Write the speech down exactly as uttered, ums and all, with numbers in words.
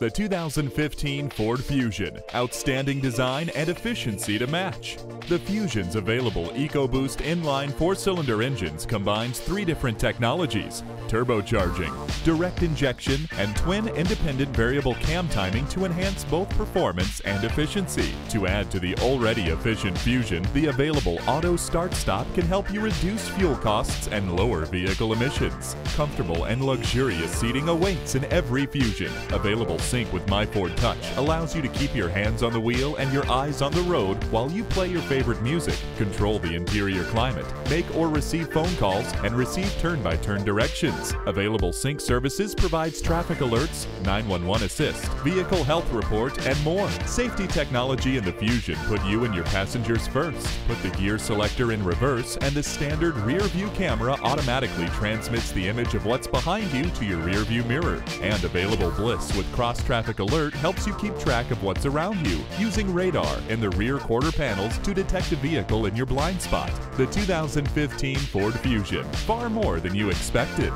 The two thousand fifteen Ford Fusion, outstanding design and efficiency to match. The Fusion's available EcoBoost inline four-cylinder engines combines three different technologies: turbocharging, direct injection, and twin independent variable cam timing to enhance both performance and efficiency. To add to the already efficient Fusion, the available auto start-stop can help you reduce fuel costs and lower vehicle emissions. Comfortable and luxurious seating awaits in every Fusion. Available Sync with MyFord Touch allows you to keep your hands on the wheel and your eyes on the road while you play your favorite music, control the interior climate, make or receive phone calls, and receive turn-by-turn directions. Available Sync services provides traffic alerts, nine one one assist, vehicle health report, and more. Safety technology in the Fusion put you and your passengers first. Put the gear selector in reverse and the standard rear-view camera automatically transmits the image of what's behind you to your rear-view mirror. And available Bliss with cross-traffic alert helps you keep track of what's around you using radar and the rear quarter panels to detect a vehicle in your blind spot. The two thousand fifteen Ford Fusion, far more than you expected.